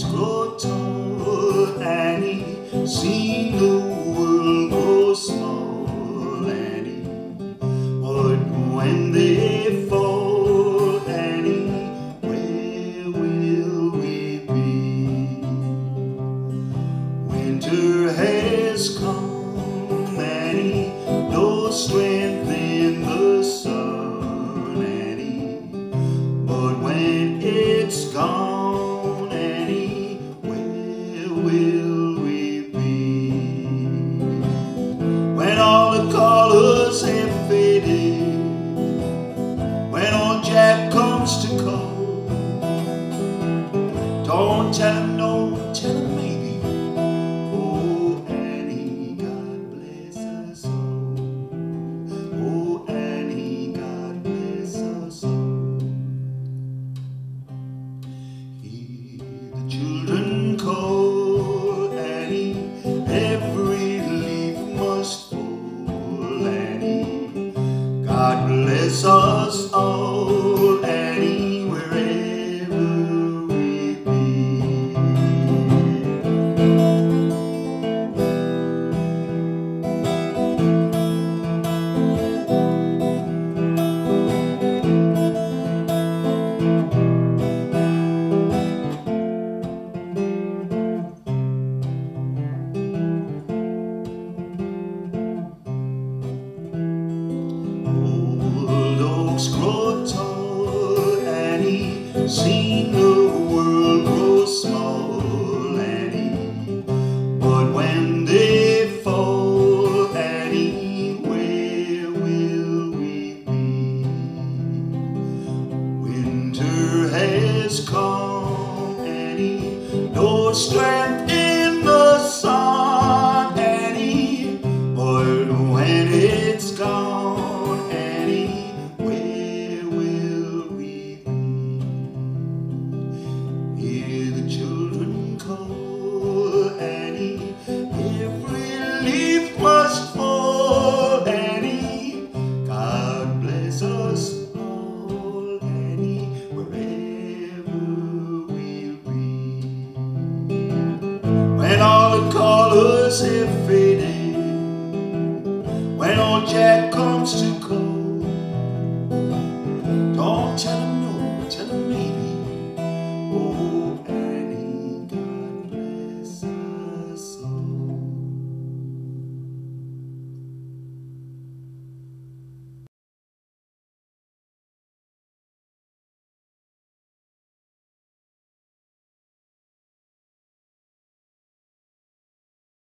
Those good tall, Annie, seen the world go small, Annie. But when they fall, Annie, where will we be? Winter has come, Annie, no strength in the sun, Annie. But when it's gone, will we be? When all the colors have faded, when old Jack comes to call, don't tell him no, tell him maybe. Oh, Annie, God bless us all. Oh, Annie, God bless us all. Hear the children call. God bless us all, Annie, wherever we grow tall, Annie, seen the world grow small, Annie. But when they fall, Annie, where will we be? Winter has come, Annie, no strength in the sun, Annie. But when it's gone, when all the colors have faded, when old Jack